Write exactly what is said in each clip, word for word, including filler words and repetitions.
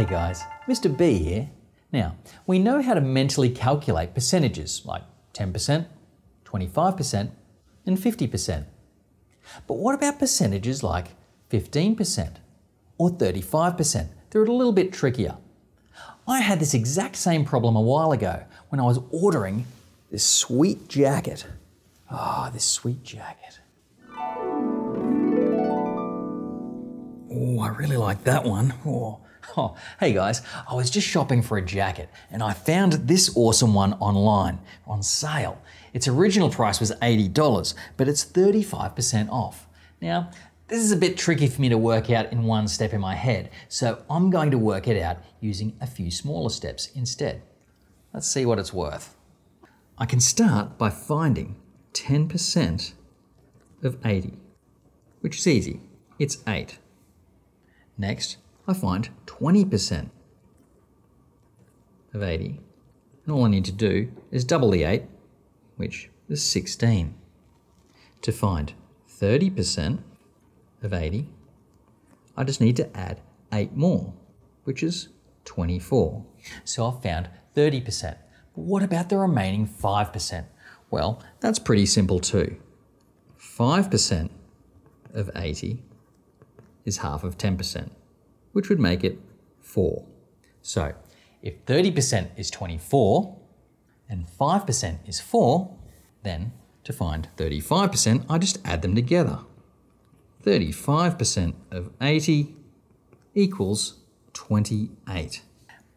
Hey guys, Mister B here. Now, we know how to mentally calculate percentages like ten percent, twenty-five percent, and fifty percent. But what about percentages like fifteen percent or thirty-five percent? They're a little bit trickier. I had this exact same problem a while ago when I was ordering this sweet jacket. Ah, oh, this sweet jacket. Oh, I really like that one. Oh. Oh, hey guys, I was just shopping for a jacket and I found this awesome one online, on sale. Its original price was eighty dollars, but it's thirty-five percent off. Now, this is a bit tricky for me to work out in one step in my head, so I'm going to work it out using a few smaller steps instead. Let's see what it's worth. I can start by finding ten percent of eighty, which is easy. It's eight. Next, I find twenty percent of eighty, and all I need to do is double the eight, which is sixteen, to find thirty percent of eighty. I just need to add eight more, which is twenty-four. So I've found thirty percent. But what about the remaining five percent? Well, that's pretty simple too. five percent of eighty is half of ten percent. Which would make it four. So if thirty percent is twenty-four and five percent is four, then to find thirty-five percent, I just add them together. thirty-five percent of eighty equals twenty-eight.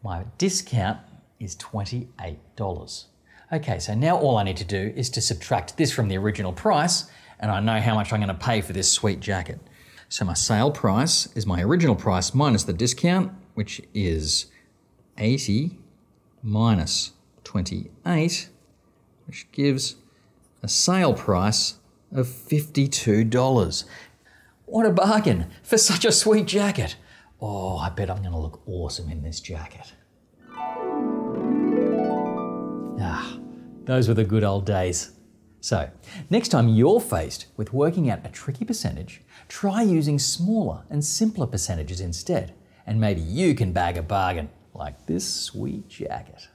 My discount is twenty-eight dollars. Okay, so now all I need to do is to subtract this from the original price, and I know how much I'm going to pay for this sweet jacket. So my sale price is my original price minus the discount, which is eighty minus twenty-eight, which gives a sale price of fifty-two dollars. What a bargain for such a sweet jacket. Oh, I bet I'm going to look awesome in this jacket. Ah, those were the good old days. So, next time you're faced with working out a tricky percentage, try using smaller and simpler percentages instead, and maybe you can bag a bargain like this sweet jacket.